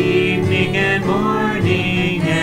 evening and morning.